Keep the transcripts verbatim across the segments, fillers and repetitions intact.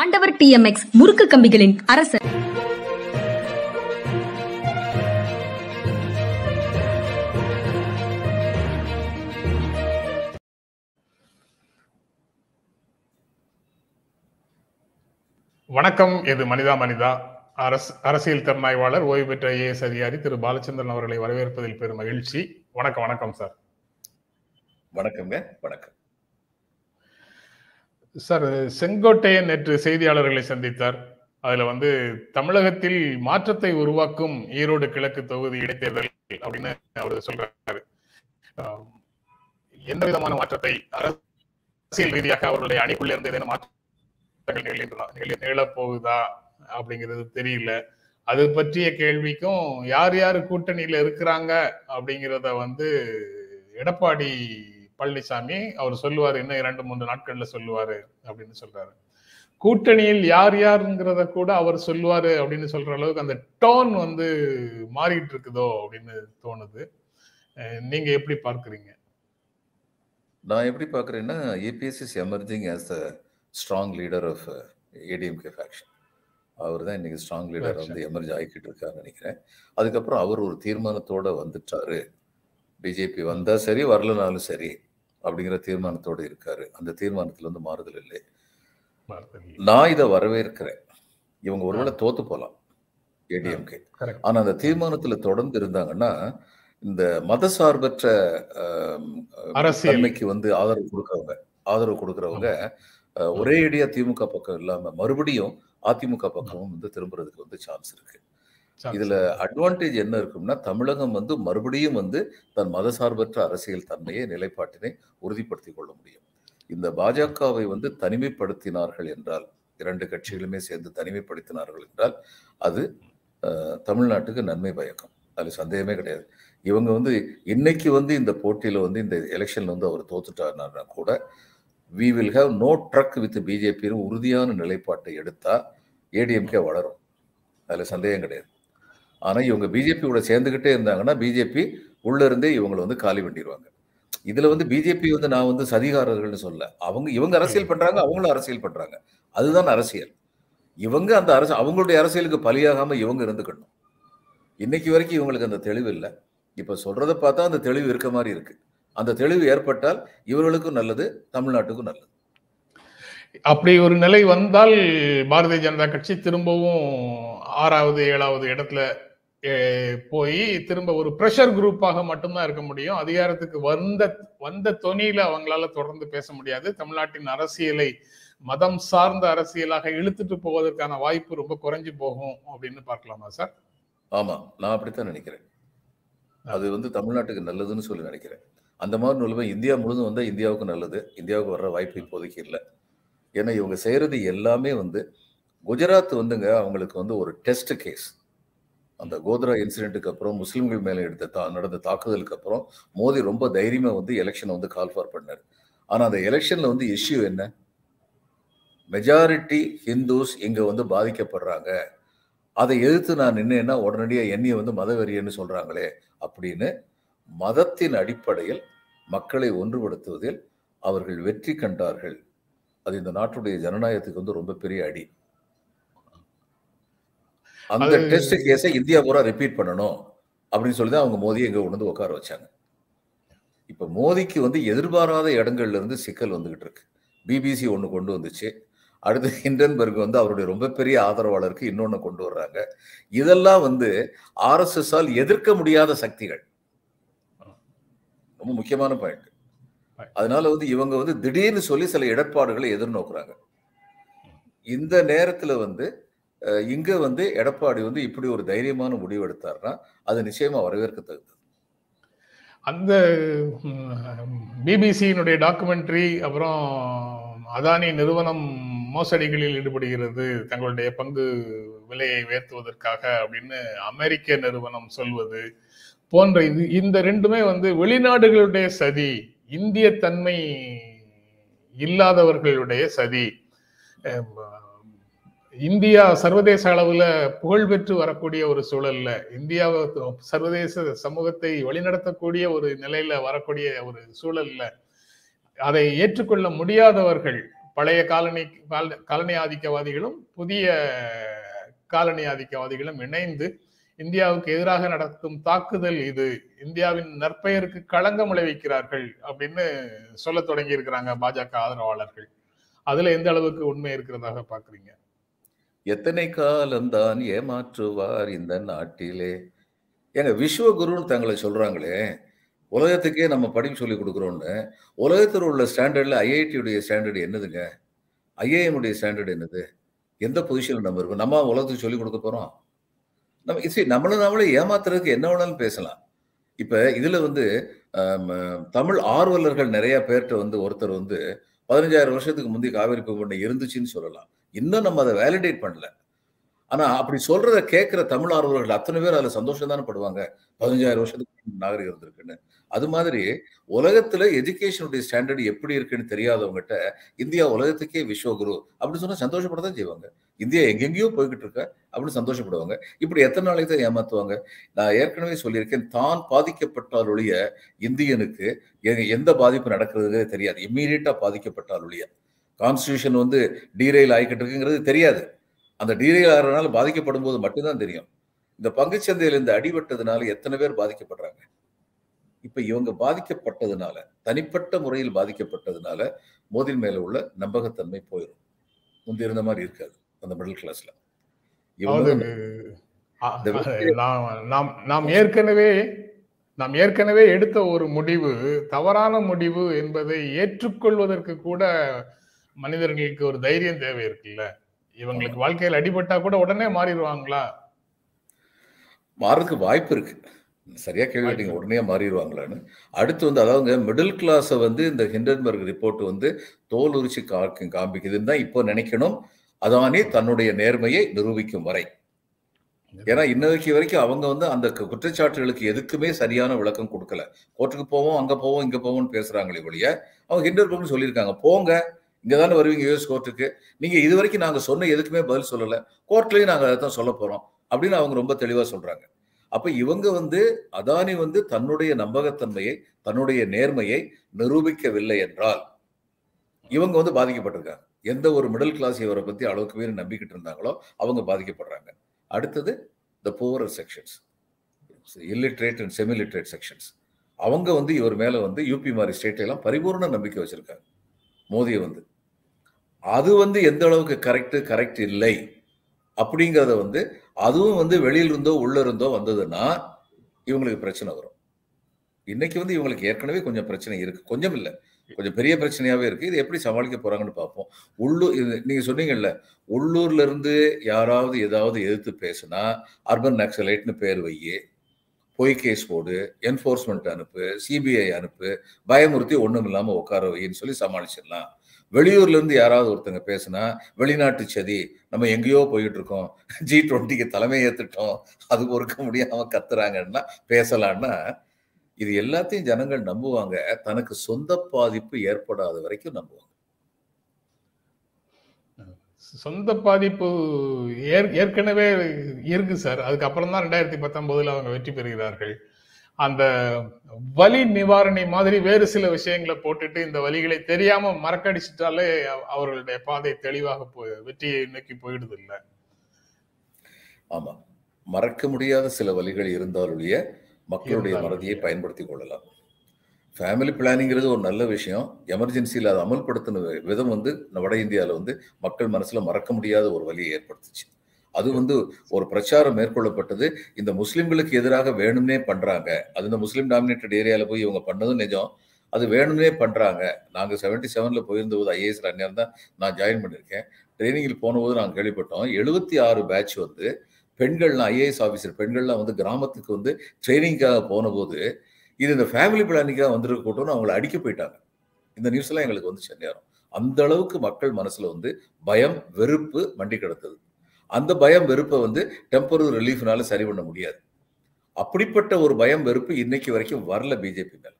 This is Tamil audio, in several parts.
ஆண்டவர் டிஎம்எக்ஸ் முறுக்கு கம்பிகளின் அரசர். வணக்கம், இது மனிதா மனிதா. அரசியல் திறனாய்வாளர் ஓய்வு பெற்ற ஐ ஏ எஸ் அதிகாரி திரு பாலச்சந்திரன் அவர்களை வரவேற்பதில் பெரும் மகிழ்ச்சி. வணக்கம். வணக்கம் சார். வணக்கங்க. வணக்கம் சார். செங்கோட்டையன் நேற்று செய்தியாளர்களை சந்தித்தார். அதுல வந்து தமிழகத்தில் மாற்றத்தை உருவாக்கும் ஈரோடு கிழக்கு தொகுதி இடைத்தேர்தல் அப்படின்னு அவர் சொல்றாரு. எந்த விதமான மாற்றத்தை அரசியல் ரீதியாக அவர்களுடைய அணிக்குள்ள இருந்து ஏதேனும் மாற்றங்கள் நிகழப்போகுதா அப்படிங்கிறது தெரியல. அது பற்றிய கேள்விக்கும் யார் யார் கூட்டணியில இருக்கிறாங்க அப்படிங்கிறத வந்து எடப்பாடி பழனிசாமி அவர் சொல்லுவார், இன்னும் இரண்டு மூன்று நாட்கள்ல சொல்லுவாரு அப்படின்னு சொல்றாரு. கூட்டணியில் யார் யாருங்கிறத கூட அவர் சொல்லுவாரு அப்படின்னு சொல்ற அளவுக்கு அந்த டோன் வந்து மாறிட்டு இருக்குதோ அப்படின்னு தோணுது. நீங்க எப்படி பார்க்குறீங்க? நான் எப்படி பார்க்குறேன்னா, A B S is emerging as the strong leader of A D M K faction. அவர் தான் இன்னைக்கு ஸ்ட்ராங் லீடர் வந்து எமர்ஜ் ஆகிக்கிட்டு இருக்காருன்னு நினைக்கிறேன். அதுக்கப்புறம் அவர் ஒரு தீர்மானத்தோட வந்துட்டாரு. பிஜேபி வந்தால் சரி, வரலனாலும் சரி அப்படிங்கிற தீர்மானத்தோடு இருக்காரு. அந்த தீர்மானத்தில் வந்து மாறுதல் இல்லை. நான் இதை வரவேற்கிறேன். இவங்க ஒருவேளை தோத்து போகலாம் ஏ டி எம் கே, ஆனால் அந்த தீர்மானத்தில் தொடர்ந்து இருந்தாங்கன்னா இந்த மத சார்பற்ற அரசியலுக்கு வந்து ஆதரவு கொடுக்குறவங்க ஆதரவு கொடுக்குறவங்க ஒரே அடியாக திமுக பக்கம் இல்லாமல் மறுபடியும் அதிமுக பக்கமும் வந்து திரும்புறதுக்கு வந்து சான்ஸ் இருக்கு. இதுல அட்வான்டேஜ் என்ன இருக்கும்னா, தமிழகம் வந்து மறுபடியும் வந்து தன் மதசார்பற்ற அரசியல் தன்மையை நிலைப்பாட்டினை உறுதிப்படுத்திக் கொள்ள முடியும். இந்த பாஜகவை வந்து தனிமைப்படுத்தினார்கள் என்றால், இரண்டு கட்சிகளுமே சேர்ந்து தனிமைப்படுத்தினார்கள் என்றால் அது தமிழ்நாட்டுக்கு நன்மை பயக்கும். அதில் சந்தேகமே கிடையாது. இவங்க வந்து இன்னைக்கு வந்து இந்த போட்டியில வந்து இந்த எலெக்ஷன்ல வந்து அவர் தோத்துட்டாருனா கூட we will have no truck with பிஜேபின்னு உறுதியான நிலைப்பாட்டை எடுத்தா ஏ டி எம் கே வளரும். அதில் சந்தேகம் கிடையாது. ஆனால் இவங்க பிஜேபியோட சேர்ந்துக்கிட்டே இருந்தாங்கன்னா பிஜேபி உள்ளே இருந்தே இவங்களை வந்து காலி பண்ணிடுவாங்க. இதில் வந்து பிஜேபி வந்து நான் வந்து சதிகாரர்கள்னு சொல்ல, அவங்க இவங்க அரசியல் பண்ணுறாங்க, அவங்களும் அரசியல் பண்ணுறாங்க. அதுதான் அரசியல். இவங்க அந்த அரசு அவங்களுடைய அரசியலுக்கு பலியாகாமல் இவங்க இருந்துக்கணும். இன்னைக்கு வரைக்கும் இவங்களுக்கு அந்த தெளிவு இல்லை. இப்போ சொல்கிறத பார்த்தா அந்த தெளிவு இருக்க மாதிரி இருக்குது. அந்த தெளிவு ஏற்பட்டால் இவர்களுக்கும் நல்லது, தமிழ்நாட்டுக்கும் நல்லது. அப்படி ஒரு நிலை வந்தால் பாரதிய ஜனதா கட்சி திரும்பவும் ஆறாவது ஏழாவது இடத்துல போய் திரும்ப ஒரு ப்ரெஷர் குரூப்பாக மட்டும்தான் இருக்க முடியும். அதிகாரத்துக்கு வந்த வந்த தொனியில அவங்களால தொடர்ந்து பேச முடியாது. தமிழ்நாட்டின் அரசியலை மதம் சார்ந்த அரசியலாக இழுத்துட்டு போவதற்கான வாய்ப்பு ரொம்ப குறைஞ்சு போகும் அப்படின்னு பார்க்கலாமா சார்? ஆமா, நான் அப்படித்தான் நினைக்கிறேன். அது வந்து தமிழ்நாட்டுக்கு நல்லதுன்னு சொல்லி நினைக்கிறேன். அந்த மாதிரி நிலைமை இந்தியா முழுதும் வந்தால் இந்தியாவுக்கு நல்லது. இந்தியாவுக்கு வர்ற வாய்ப்பு இப்போதைக்கு இல்லை. ஏன்னா இவங்க செய்கிறது எல்லாமே வந்து குஜராத் வந்துங்க அவங்களுக்கு வந்து ஒரு டெஸ்ட் கேஸ். அந்த கோத்ரா இன்சிடென்ட்டுக்கு அப்புறம் முஸ்லீம்கள் மேலே எடுத்த தா நடந்த தாக்குதலுக்கு அப்புறம் மோடி ரொம்ப தைரியமாக வந்து எலெக்ஷனை வந்து கால் ஃபார் பண்ணார். ஆனால் அந்த எலெக்ஷனில் வந்து இஷ்யூ என்ன, மெஜாரிட்டி ஹிந்துஸ் இங்கே வந்து பாதிக்கப்படுறாங்க, அதை எதிர்த்து நான் நின்னேன்னா உடனடியாக என்னையை வந்து மதவெறியன்னு சொல்கிறாங்களே அப்படின்னு மதத்தின் அடிப்படையில் மக்களை ஒன்றுபடுத்துவதில் அவர்கள் வெற்றி கண்டார்கள். அது இந்த நாட்டுடைய ஜனநாயகத்துக்கு வந்து ரொம்ப பெரிய அடி. அந்த டெஸ்ட் கேஸை இந்தியா பூரா ரிப்பீட் பண்ணணும் அப்படின்னு சொல்லி தான் அவங்க மோடியை இங்கே உணர்ந்து உட்கார வச்சாங்க. இப்போ மோடிக்கு வந்து எதிர்பாராத இடங்கள்ல இருந்து சிக்கல் வந்துகிட்டு இருக்கு. பிபிசி ஒன்று கொண்டு வந்துச்சு, அடுத்து ஹிண்டன்பர்க் வந்து அவருடைய ரொம்ப பெரிய ஆதரவாளருக்கு இன்னொன்று கொண்டு வர்றாங்க. இதெல்லாம் வந்து ஆர் எஸ் எஸ் ஆல் எதிர்க்க முடியாத சக்திகள். ரொம்ப முக்கியமான பாயிண்ட். அதனால வந்து இவங்க வந்து திடீர்னு சொல்லி சில இடர்பாடுகளை எதிர்நோக்குறாங்க. இந்த நேரத்துல வந்து இங்க வந்து எடப்பாடி வந்து இப்படி ஒரு தைரியமான முடிவு எடுத்தாருன்னா அது நிச்சயமா வரவேற்க தகுந்தது. அந்த பிபிசியினுடைய டாக்குமெண்ட்ரி, அப்புறம் அதானி நிறுவனம் மோசடிகளில் ஈடுபடுகிறது தங்களுடைய பங்கு விலையை உயர்த்துவதற்காக அப்படின்னு அமெரிக்க நிறுவனம் சொல்வது போன்ற இது இந்த ரெண்டுமே வந்து வெளிநாடுகளுடைய சதி, இந்திய தன்மை இல்லாதவர்களுடைய சதி. இந்தியா சர்வதேச அளவுல புகழ் பெற்று வரக்கூடிய ஒரு சூழல்ல, இந்தியாவை சர்வதேச சமூகத்தை வழிநடத்தக்கூடிய ஒரு நிலையில வரக்கூடிய ஒரு சூழல்ல, அதை ஏற்றுக்கொள்ள முடியாதவர்கள் பழைய காலனி காலனி ஆதிக்கவாதிகளும் புதிய காலனி ஆதிக்கவாதிகளும் இணைந்து இந்தியாவுக்கு எதிராக நடக்கும் தாக்குதல் இது, இந்தியாவின் நற்பெயருக்கு களங்கம் விளைவிக்கிறார்கள் அப்படின்னு சொல்ல தொடங்கி இருக்கிறாங்க பாஜக ஆதரவாளர்கள். அதுல எந்த அளவுக்கு உண்மை இருக்கிறதாக பாக்குறீங்க? எத்தனை காலம்தான் ஏமாற்றுவார் இந்த நாட்டிலே? எங்க விஸ்வகுருன்னு தங்களை சொல்றாங்களே, உலகத்துக்கே நம்ம படிப்பு சொல்லி கொடுக்குறோன்னு. உலகத்தில் உள்ள ஸ்டாண்டர்டில் ஐஐடியுடைய ஸ்டாண்டர்டு என்னதுங்க? ஐஏஎம்முடைய ஸ்டாண்டர்டு என்னது? எந்த பொசிஷனில் நம்ம இருக்கோம்? நம்ம உலகத்துக்கு சொல்லிக் கொடுக்க போகிறோம்? நம்ம இசை நம்மளும் நம்மளே ஏமாத்துறதுக்கு என்ன வேணாலும் பேசலாம். இப்போ இதில் வந்து தமிழ் ஆர்வலர்கள் நிறையா பேர்கிட்ட வந்து ஒருத்தர் வந்து பதினஞ்சாயிரம் வருஷத்துக்கு முந்தைய காவிரி பூம்பண்ணை இருந்துச்சுன்னு சொல்லலாம். இன்னும் நம்ம அதை வேலிடேட் பண்ணல. ஆனால் அப்படி சொல்கிறத கேட்குற தமிழ் ஆர்வலர்கள் அத்தனை பேர் அதில் சந்தோஷம் தானே படுவாங்க, பதினஞ்சாயிரம் வருஷத்துக்கு நாகரிகம் இருந்திருக்குன்னு. அது மாதிரி உலகத்தில் எஜுகேஷனுடைய ஸ்டாண்டர்டு எப்படி இருக்குன்னு தெரியாதவங்ககிட்ட இந்தியா உலகத்துக்கே விஸ்வகுரு அப்படின்னு சொன்னால் சந்தோஷப்பட தான் செய்வாங்க. இந்தியா எங்கெங்கேயோ போய்கிட்டு இருக்க அப்படின்னு சந்தோஷப்படுவாங்க. இப்படி எத்தனை நாளைக்கு தான் ஏமாற்றுவாங்க? நான் ஏற்கனவே சொல்லியிருக்கேன், தான் பாதிக்கப்பட்டாலொழிய இந்தியனுக்கு எந்த பாதிப்பு நடக்கிறதுங்கிறது தெரியாது. இம்மீடியட்டாக பாதிக்கப்பட்டாலொழிய கான்ஸ்டியூஷன் வந்து டீரெயில் ஆகிக்கிட்டு இருக்குங்கிறது தெரியாது. அந்த டீரேலாகிறதுனால பாதிக்கப்படும் போது மட்டும்தான் தெரியும். இந்த பங்குச்சந்தையில் இந்த அடிபட்டதுனால எத்தனை பேர் பாதிக்கப்படுறாங்க? இப்போ இவங்க பாதிக்கப்பட்டதுனால, தனிப்பட்ட முறையில் பாதிக்கப்பட்டதுனால மோதின் மேலே உள்ள நம்பகத்தன்மை போயிடும். முந்தி இருந்த மாதிரி இருக்காது அந்த மிடில் கிளாஸ்ல. நாம் நாம் ஏற்கனவே நாம் ஏற்கனவே எடுத்த ஒரு முடிவு தவறான முடிவு என்பதை ஏற்றுக்கொள்வதற்கு கூட மனிதர்களுக்கு ஒரு தைரியம் தேவை இருக்குல்ல? இவங்களுக்கு வாழ்க்கையில் அடிபட்டா கூட உடனே மாறிடுவாங்களா? மாறதுக்கு வாய்ப்பு இருக்கு. சரியா கேள்வி கேட்டீங்க, உடனே மாறிடுவாங்களான்னு. அடுத்து வந்து அதாவது மிடில் கிளாஸை வந்து இந்த ஹிண்டன்பர்க் ரிப்போர்ட் வந்து தோல் உரிச்சு காமிக்குதுன்னு தான் இப்போ நினைக்கணும். அதானே தன்னுடைய நேர்மையை நிரூபிக்கும் வரை. ஏன்னா இன்னைக்கு வரைக்கும் அவங்க வந்து அந்த குற்றச்சாட்டுகளுக்கு எதுக்குமே சரியான விளக்கம் கொடுக்கல. கோர்ட்டுக்கு போவோம், அங்க போவோம், இங்க போவோம்னு பேசுறாங்களே ஒழிய அவங்க ஹிண்டன்பர்க்னு சொல்லியிருக்காங்க, போங்க இங்கே தானே வருவீங்க யூஎஸ் கோர்ட்டுக்கு, நீங்கள் இது வரைக்கும் நாங்கள் சொன்ன எதுக்குமே பதில் சொல்லலை, கோர்ட்லேயும் நாங்கள் அதை தான் சொல்ல போகிறோம் அப்படின்னு அவங்க ரொம்ப தெளிவாக சொல்கிறாங்க. அப்போ இவங்க வந்து அதானி வந்து தன்னுடைய நம்பகத்தன்மையை தன்னுடைய நேர்மையை நிரூபிக்கவில்லை என்றால் இவங்க வந்து பாதிக்கப்பட்டிருக்காங்க. எந்த ஒரு மிடில் கிளாஸ் இவரை பற்றி அளவுக்கு பேர் நம்பிக்கிட்டு இருந்தாங்களோ அவங்க பாதிக்கப்படுறாங்க. அடுத்தது the poor sections, illiterate and semiliterate sections, அவங்க வந்து இவர் மேலே வந்து யூபி மாதிரி ஸ்டேட்லாம் பரிபூர்ண நம்பிக்கை வச்சுருக்காங்க மோதியை வந்து. அது வந்து எந்த அளவுக்கு கரெக்டு கரெக்ட் இல்லை அப்படிங்கிறத வந்து அதுவும் வந்து வெளியிலிருந்தோ உள்ள இருந்தோ வந்ததுன்னா இவங்களுக்கு பிரச்சனை வரும். இன்னைக்கு வந்து இவங்களுக்கு ஏற்கனவே கொஞ்சம் பிரச்சனை இருக்கு, கொஞ்சம் இல்லை கொஞ்சம் பெரிய பிரச்சனையாவே இருக்கு. இது எப்படி சமாளிக்க போறாங்கன்னு பார்ப்போம். உள்ளூர் நீங்க சொன்னீங்கல்ல, உள்ளூர்ல இருந்து யாராவது ஏதாவது எதிர்த்து பேசுனா அர்பன் நக்சலைட்னு பேர் வையே, பொய் கேஸ் போடு, என்ஃபோர்ஸ்மெண்ட் அனுப்பு, சிபிஐ அனுப்பு, பயமுறுத்தி ஒன்றும் இல்லாமல் உட்கார வைன்னு சொல்லி சமாளிச்சிடலாம். வெளியூர்லேருந்து யாராவது ஒருத்தங்க பேசுனா வெளிநாட்டு சதி, நம்ம எங்கேயோ போயிட்டு இருக்கோம், ஜி டுவெண்ட்டிக்கு தலைமை ஏற்றுட்டோம், அது பொறுக்க முடியாமல் கத்துறாங்கன்னா பேசலான்னா இது எல்லாத்தையும் ஜனங்கள் நம்புவாங்க. தனக்கு சொந்த பாதிப்பு ஏற்படாத வரைக்கும் நம்புவாங்க. சொந்த பாதிப்பு ஏற்கனவே இருக்கு சார். அதுக்கப்புறம் தான் ரெண்டாயிரத்தி பத்தொன்பதுல அவங்க வெற்றி பெறுகிறார்கள். அந்த வலி நிவாரணி மாதிரி வேறு சில விஷயங்களை போட்டுட்டு இந்த வலிகளை தெரியாம மறக்கடிச்சிட்டாலே அவர்களுடைய பாதை தெளிவாக போய் வெற்றியை நோக்கி போயிடுது இல்லை? ஆமா, மறக்க முடியாத சில வலிகள் இருந்தாலுடைய மக்களுடைய மறதியை பயன்படுத்தி கொள்ளலாம். ஃபேமிலி பிளானிங்கிறது ஒரு நல்ல விஷயம். எமர்ஜென்சியில் அதை அமல்படுத்தின விதம் வந்து வட இந்தியாவில் வந்து மக்கள் மனசில் மறக்க முடியாத ஒரு வழியை ஏற்படுத்துச்சு. அது வந்து ஒரு பிரச்சாரம் மேற்கொள்ளப்பட்டது. இந்த முஸ்லீம்களுக்கு எதிராக வேணும்னே பண்ணுறாங்க, அது இந்த முஸ்லீம் டாமினேட்டட் ஏரியாவில் போய் இவங்க பண்ணதும் நிஜம், அது வேணும்னே பண்ணுறாங்க. நாங்கள் செவன்ட்டி செவனில் போயிருந்தபோது ஐஏஎஸ் ரன்னியாக தான் நான் ஜாயின் பண்ணியிருக்கேன். ட்ரைனிங்கில் போனபோது நாங்கள் கேள்விப்பட்டோம், எழுபத்தி ஆறு பேட்ச் வந்து பெண்கள்லாம் ஐஏஎஸ் ஆஃபீஸர் பெண்கள்லாம் வந்து கிராமத்துக்கு வந்து ட்ரைனிங்காக போனபோது இது இந்த ஃபேமிலி பிளானிங்காக வந்துருக்க கூட்டம்னு அவங்கள அடிக்க போயிட்டாங்க. இந்த நியூஸ் எல்லாம் எங்களுக்கு வந்து சென்னையாரம். அந்த அளவுக்கு மக்கள் மனசுல வந்து பயம் வெறுப்பு மண்டி கிடந்தது. அந்த பயம் வெறுப்பை வந்து டெம்பரரி ரிலீஃப்னால சரி பண்ண முடியாது. அப்படிப்பட்ட ஒரு பயம் வெறுப்பு இன்னைக்கு வரைக்கும் வரல பிஜேபி மேல.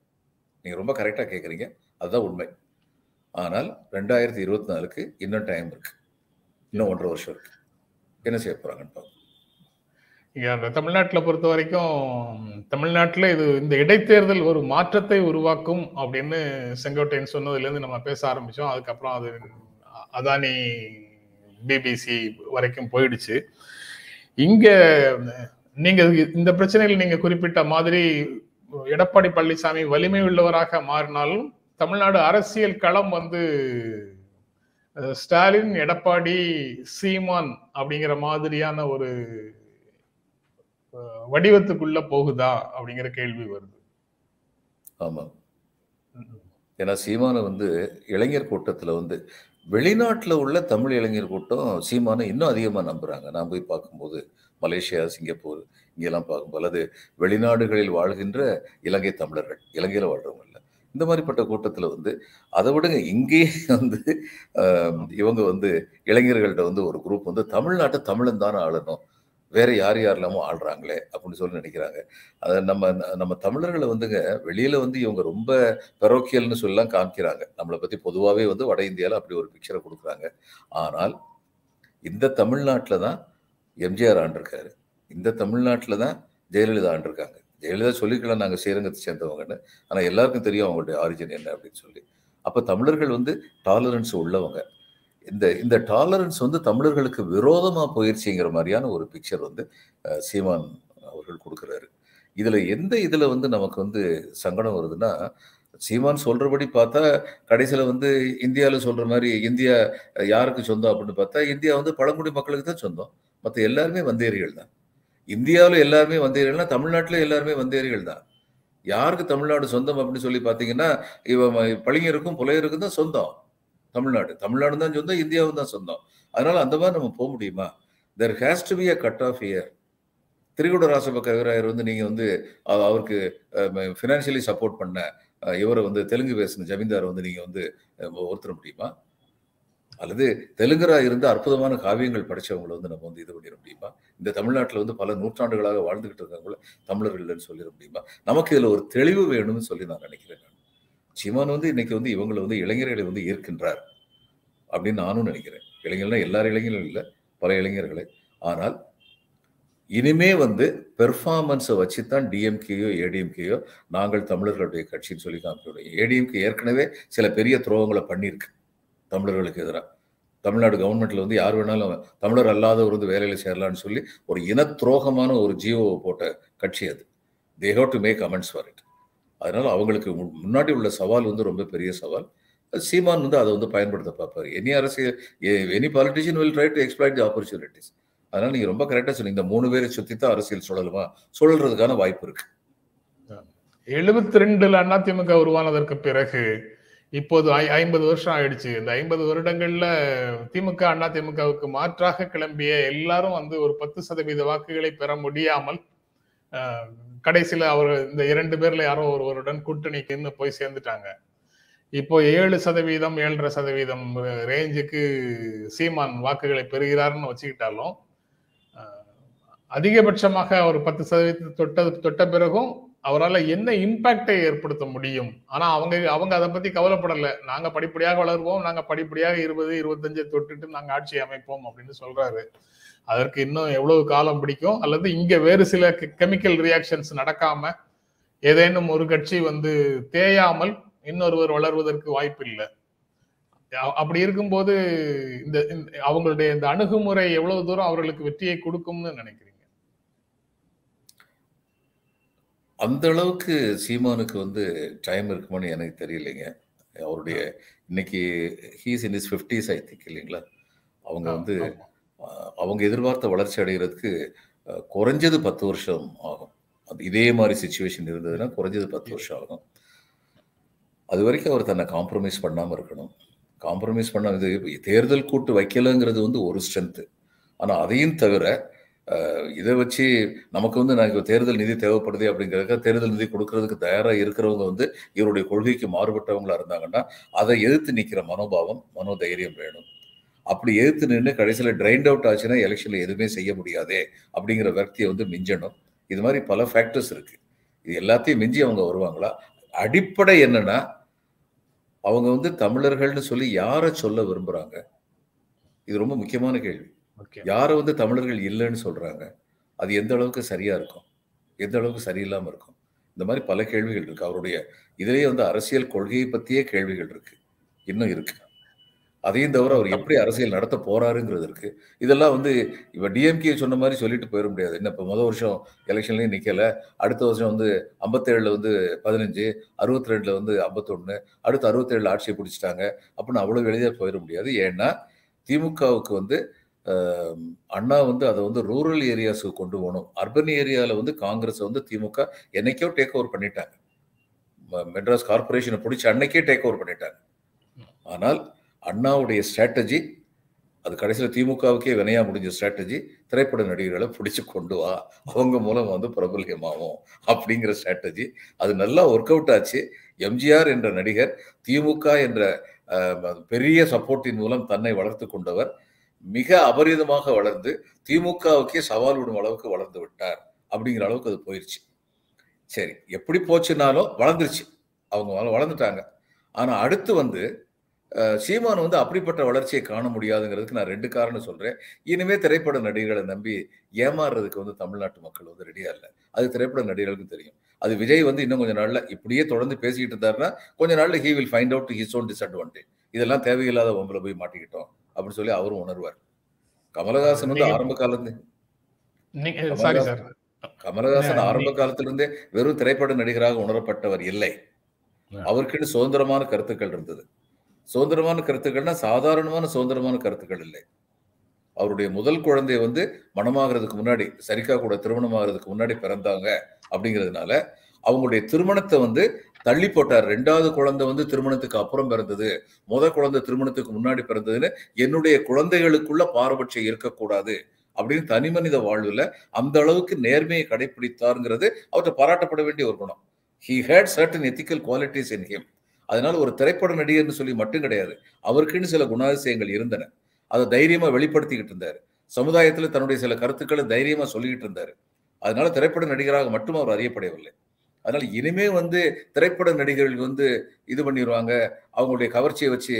நீங்க ரொம்ப கரெக்டா கேட்குறீங்க, அதுதான் உண்மை. ஆனால் ரெண்டாயிரத்தி இருபத்தி நாலுக்கு இன்னும் டைம் இருக்கு, இன்னும் ஒன்றரை வருஷம் இருக்கு. என்ன செய்ய போறாங்கன்னு பார்ப்போம். இங்கே அந்த தமிழ்நாட்டில் பொறுத்த வரைக்கும் தமிழ்நாட்டில் இது இந்த இடைத்தேர்தல் ஒரு மாற்றத்தை உருவாக்கும் அப்படின்னு செங்கோட்டையன் சொன்னதுலேருந்து நம்ம பேச ஆரம்பித்தோம். அதுக்கப்புறம் அது அதானி பிபிசி வரைக்கும் போயிடுச்சு. இங்க நீங்க இந்த பிரச்சனையில் நீங்க குறிப்பிட்ட மாதிரி எடப்பாடி பழனிசாமி வலிமை உள்ளவராக மாறினாலும் தமிழ்நாடு அரசியல் களம் வந்து ஸ்டாலின், எடப்பாடி, சீமான் அப்படிங்கிற மாதிரியான ஒரு வடிவத்துக்குள்ள போகுதா அப்படிங்கிற கேள்வி வருது. ஆமா, ஏன்னா சீமான வந்து இளைஞர் கூட்டத்துல வந்து வெளிநாட்டில் உள்ள தமிழ் இளைஞர் கூட்டம் சீமானை இன்னும் அதிகமாக நம்புகிறாங்க. நான் போய் பார்க்கும்போது மலேசியா, சிங்கப்பூர் இங்கெல்லாம் பார்க்கும்போது, அல்லது வெளிநாடுகளில் வாழ்கின்ற இலங்கை தமிழர்கள், இலங்கையில் வாழ்கிறவங்க இல்லை, இந்த மாதிரிப்பட்ட கூட்டத்தில் வந்து அதை விடுங்க இங்கேயே வந்து இவங்க வந்து இளைஞர்கள்ட்ட வந்து ஒரு குரூப் வந்து தமிழ்நாட்டை தமிழன் தானே ஆளணும், வேற யார் யார் இல்லாமல் ஆள்றாங்களே அப்படின்னு சொல்லி நினைக்கிறாங்க. அதை நம்ம நம்ம தமிழர்களை வந்துங்க வெளியில வந்து இவங்க ரொம்ப பெரோக்கியல்னு சொல்லலாம் காமிக்கிறாங்க. நம்மளை பத்தி பொதுவாகவே வந்து வட இந்தியாவில் அப்படி ஒரு பிக்சரை கொடுக்குறாங்க. ஆனால் இந்த தமிழ்நாட்டில் தான் எம்ஜிஆர் ஆண்டிருக்காரு, இந்த தமிழ்நாட்டில் தான் ஜெயலலிதா ஆண்டிருக்காங்க. ஜெயலலிதா சொல்லிக்கலாம் நாங்கள் ஸ்ரீரங்கத்தை சேர்ந்தவங்கன்னு, ஆனால் எல்லாருக்கும் தெரியும் அவங்களுடைய ஆரிஜின் என்ன அப்படின்னு சொல்லி. அப்போ தமிழர்கள் வந்து டாலரன்ஸ் உள்ளவங்க. இந்த இந்த டாலரன்ஸ் வந்து தமிழர்களுக்கு விரோதமாக போயிடுச்சுங்கிற மாதிரியான ஒரு பிக்சர் வந்து சீமான் அவர்கள் கொடுக்குறாரு. இதில் எந்த இதில் வந்து நமக்கு வந்து சங்கடம் வருதுன்னா, சீமான் சொல்கிறபடி பார்த்தா கடைசியில் வந்து இந்தியாவில் சொல்கிற மாதிரி இந்தியா யாருக்கு சொந்தம் அப்படின்னு பார்த்தா இந்தியா வந்து பழங்குடி மக்களுக்கு தான் சொந்தம், மற்ற எல்லாருமே வந்தேரிகள் தான். இந்தியாவில் எல்லாருமே வந்தேரிகள்னா தமிழ்நாட்டில் எல்லாருமே வந்தேரிகள் தான். யாருக்கு தமிழ்நாடு சொந்தம் அப்படின்னு சொல்லி பார்த்தீங்கன்னா இவன் பளிங்கருக்கும் புலையருக்கும் தான் சொந்தம் தமிழ்நாடு. தமிழ்நாடு தான் சொந்தம், இந்தியாவும் தான் சொந்தம். அதனால அந்த மாதிரி நம்ம போக முடியுமா? There has to be a cut off year. திரிகுட ராசபக்க கவிராயர் வந்து நீங்கள் வந்து அவருக்கு ஃபினான்ஷியலி சப்போர்ட் பண்ண இவரை வந்து தெலுங்கு பேசின ஜமீன்தார் வந்து நீங்கள் வந்து ஒருத்தர முடியுமா? அல்லது தெலுங்கராக இருந்து அற்புதமான காவியங்கள் படித்தவங்களை வந்து நம்ம வந்து இது பண்ணிட முடியுமா? இந்த தமிழ்நாட்டில் வந்து பல நூற்றாண்டுகளாக வாழ்ந்துகிட்டு இருக்கவங்கள தமிழர்கள்னு சொல்லிட முடியுமா? நமக்கு இதில் ஒரு தெளிவு வேணும்னு சொல்லி நான் நினைக்கிறேன். சீமான் வந்து இன்னைக்கு வந்து இவங்களை வந்து இளைஞர்களை வந்து ஏற்கின்றார் அப்படின்னு நானும் நினைக்கிறேன். இளைஞர்கள்னா எல்லாரும் இளைஞர்கள் இல்லை, பல இளைஞர்களை. ஆனால் இனிமே வந்து பெர்ஃபார்மன்ஸை வச்சு தான் டிஎம்கேயோ ஏடிஎம்கேயோ நாங்கள் தமிழர்களுடைய கட்சின்னு சொல்லி காமிக்க. ஏடிஎம்கே ஏற்கனவே சில பெரிய துரோகங்களை பண்ணியிருக்கு தமிழர்களுக்கு எதிராக. தமிழ்நாடு கவர்மெண்ட்ல வந்து யார் வேணாலும் தமிழர் அல்லாதவர் வந்து வேலையில் சேரலான்னு சொல்லி ஒரு இன துரோகமான ஒரு ஜியோவை போட்ட கட்சி அது. They have to make comments for it. அதனால் அவங்களுக்கு முன்னாடி உள்ள சவால் வந்து ரொம்ப பெரிய சவால். சீமான் வந்து அதை வந்து பயன்படுத்த பார்ப்பார். எனி அரசியல் any politician will try to exploit the opportunities. அதனால் நீங்கள் ரொம்ப கரெக்டாக சொன்னீங்க, இந்த மூணு பேரை சுற்றி தான் அரசியல் சுழலுமா, சுழல்றதுக்கான வாய்ப்பு இருக்கு. எழுபத்தி ரெண்டுல அதிமுக உருவானதற்கு பிறகு இப்போது ஐம்பது வருஷம் ஆயிடுச்சு. இந்த ஐம்பது வருடங்கள்ல திமுக அதிமுகவுக்கு மாற்றாக கிளம்பிய எல்லாரும் வந்து ஒரு பத்து சதவீத வாக்குகளை பெற முடியாமல் கடைசியில அவர் இந்த இரண்டு பேர்ல யாரோ ஒருவருடன் கூட்டணிக்குன்னு போய் சேர்ந்துட்டாங்க. இப்போ ஏழு சதவீதம் ஏழரை சதவீதம் ரேஞ்சுக்கு சீமான் வாக்குகளை பெறுகிறாருன்னு வச்சுக்கிட்டாலும் அதிகபட்சமாக ஒரு பத்து சதவீதத்தை தொட்டது தொட்ட பிறகும் அவரால் என்ன இம்பாக்டை ஏற்படுத்த முடியும்? ஆனா அவங்க அவங்க அதை பத்தி கவலைப்படலை. நாங்க படிப்படியாக வளருவோம், நாங்க படிப்படியாக இருபது இருபத்தஞ்சை தொட்டுட்டு நாங்க ஆட்சி அமைப்போம் அப்படின்னு சொல்றாரு. அதற்கு இன்னும் எவ்வளவு காலம் பிடிக்கும்? அல்லது இங்க வேறு சில கெமிக்கல் ரியாக்ஷன்ஸ் நடக்காம ஏதேனும் ஒரு கட்சி வந்து தேயாமல் இன்னொருவர் வளர்வதற்கு வாய்ப்பு இல்லை. அப்படி இருக்கும்போது இந்த அவங்களுடைய இந்த அணுகுமுறை எவ்வளவு தூரம் அவர்களுக்கு வெற்றியை கொடுக்கும்னு நினைக்கிறீங்க? அந்த அளவுக்கு சீமானுக்கு வந்து டைம் இருக்குமான்னு எனக்கு தெரியலைங்க. அவருடைய இன்னைக்கு he's in his fifties I think இல்லைங்களா. அவங்க வந்து அவங்க எதிர்பார்த்த வளர்ச்சி அடைகிறதுக்கு குறைஞ்சது பத்து வருஷம் ஆகும். அது இதே மாதிரி சுச்சுவேஷன் இருந்ததுன்னா குறைஞ்சது பத்து வருஷம் ஆகும். அது வரைக்கும் அவர் தன்னை காம்ப்ரமைஸ் பண்ணாமல் இருக்கணும். காம்ப்ரமைஸ் பண்ணாமல் இது தேர்தல் கூட்டு வைக்கலங்கிறது வந்து ஒரு ஸ்ட்ரென்த்து. ஆனால் அதையும் தவிர இதை வச்சு நமக்கு வந்து நான் தேர்தல் நிதி தேவைப்படுது அப்படிங்கிறதுக்காக தேர்தல் நிதி கொடுக்கறதுக்கு தயாராக இருக்கிறவங்க வந்து இவருடைய கொள்கைக்கு மாறுபட்டவங்களா இருந்தாங்கன்னா அதை எதிர்த்து நிற்கிற மனோபாவம், மனோதைரியம் வேணும். அப்படி எதிர்த்து நின்று கடைசியில் ட்ரைண்ட் அவுட் ஆச்சுன்னா எலெக்ஷனில் எதுவுமே செய்ய முடியாதே அப்படிங்கிற விரக்தியை வந்து மிஞ்சணும். இது மாதிரி பல ஃபேக்டர்ஸ் இருக்குது. இது எல்லாத்தையும் மிஞ்சி அவங்க வருவாங்களா? அடிப்படை என்னன்னா அவங்க வந்து தமிழர்கள்னு சொல்லி யாரை சொல்ல விரும்புகிறாங்க? இது ரொம்ப முக்கியமான கேள்வி. யாரை வந்து தமிழர்கள் இல்லைன்னு சொல்கிறாங்க? அது எந்த அளவுக்கு சரியாக இருக்கும், எந்த அளவுக்கு சரியில்லாமல் இருக்கும்? இந்த மாதிரி பல கேள்விகள் இருக்குது. அவருடைய இதிலேயே வந்து அரசியல் கொள்கையை பற்றியே கேள்விகள் இருக்குது, இன்னும் இருக்குது. அதையும் தவிர அவர் எப்படி அரசியல் நடத்த போறாருங்கிறது இருக்கு. இதெல்லாம் வந்து இப்போ டிஎம்கே சொன்ன மாதிரி சொல்லிட்டு போயிட முடியாது. என்ன இப்போ முதல் வருஷம் எலெக்ஷன்லேயும் நிற்கல, அடுத்த வருஷம் வந்து ஐம்பத்தேழுல வந்து பதினஞ்சு, அறுபத்தி ரெண்டுல வந்து ஐம்பத்தொன்று, அடுத்து அறுபத்தேழுல ஆட்சியை பிடிச்சிட்டாங்க அப்படின்னு அவ்வளவு எளிதாக போயிட முடியாது. ஏன்னா திமுகவுக்கு வந்து அண்ணா வந்து அதை வந்து ரூரல் ஏரியாஸுக்கு கொண்டு போகணும். அர்பன் ஏரியாவில் வந்து காங்கிரஸ் வந்து திமுக என்னைக்கோ டேக் ஓவர் பண்ணிட்டாங்க. மெட்ராஸ் கார்பரேஷனை பிடிச்சி அன்னைக்கே டேக் ஓவர் பண்ணிட்டாங்க. ஆனால் அண்ணாவுடைய ஸ்ட்ராட்டஜி, அது கடைசியில் திமுகவுக்கே வினையா முடிஞ்ச ஸ்ட்ராட்டஜி, திரைப்பட நடிகர்களை பிடிச்சி கொண்டு வா, அவங்க மூலம் வந்து பிரபல்யமாகும் அப்படிங்கிற ஸ்ட்ராட்டஜி. அது நல்லா ஒர்க் அவுட் ஆச்சு. எம்ஜிஆர் என்ற நடிகர் திமுக என்ற பெரிய சப்போர்ட்டின் மூலம் தன்னை வளர்த்து கொண்டவர் மிக அபரிதமாக வளர்ந்து திமுகவுக்கே சவால் விடும் அளவுக்கு வளர்ந்து விட்டார் அப்படிங்கிற அளவுக்கு அது போயிடுச்சு. சரி, எப்படி போச்சுனாலும் வளர்ந்துருச்சு, அவங்க வளர்ந்துட்டாங்க. ஆனால் அடுத்து வந்து சீமான் வந்து அப்படிப்பட்ட வளர்ச்சியை காண முடியாதுங்கிறதுக்கு நான் ரெண்டு காரணம் சொல்கிறேன். இனிமேல் திரைப்பட நடிகர்களை நம்பி ஏமாறுறதுக்கு வந்து தமிழ்நாட்டு மக்கள் வந்து ரெடியாக இல்லை. அது திரைப்பட நடிகர்களுக்கு தெரியும். அது விஜய் வந்து இன்னும் கொஞ்சம் நாளில் இப்படியே தொடர்ந்து பேசிக்கிட்டு இருந்தாருன்னா கொஞ்ச நாளில் he will find out his own disadvantage. இதெல்லாம் தேவையில்லாத உங்களை போய் மாட்டிக்கிட்டோம் அப்படின்னு சொல்லி அவரும் உணர்வார். கமலஹாசன் வந்து ஆரம்ப காலத்து கமலஹாசன் ஆரம்ப காலத்திலிருந்தே வெறும் திரைப்பட நடிகராக உணரப்பட்டவர் இல்லை. அவருக்குன்னு சுதந்திரமான கருத்துக்கள் இருந்தது. சுதந்திரமான கருத்துக்கள்னா சாதாரணமான சுதந்திரமான கருத்துக்கள் இல்லை. அவருடைய முதல் குழந்தைய வந்து மனமாகிறதுக்கு முன்னாடி, சரிக்கா கூட திருமணம் ஆகிறதுக்கு முன்னாடி பிறந்தாங்க. அப்படிங்கிறதுனால அவங்களுடைய திருமணத்தை வந்து தள்ளி போட்டார். ரெண்டாவது குழந்தை வந்து திருமணத்துக்கு அப்புறம் பிறந்தது, முதல் குழந்தை திருமணத்துக்கு முன்னாடி பிறந்ததுன்னு என்னுடைய குழந்தைகளுக்குள்ள பாரபட்சம் இருக்கக்கூடாது அப்படின்னு தனி மனித வாழ்வுல அந்த அளவுக்கு நேர்மையை கடைபிடித்தாருங்கிறது அவற்றை பாராட்டப்பட வேண்டிய ஒரு குணம். He had certain ethical qualities in him. அதனால ஒரு திரைப்பட நடிகர்னு சொல்லி மட்டும் கிடையாது, அவருக்குன்னு சில குணாதிசயங்கள் இருந்தன. அதை தைரியமா வெளிப்படுத்திக்கிட்டு இருந்தாரு. சமுதாயத்துல தன்னுடைய சில கருத்துக்களை தைரியமா சொல்லிக்கிட்டு இருந்தாரு. அதனால திரைப்பட நடிகராக மட்டும் அவர் அறியப்படவில்லை. அதனால இனிமே வந்து திரைப்பட நடிகர்கள் வந்து இது பண்ணிடுவாங்க, அவங்களுடைய கவர்ச்சியை வச்சு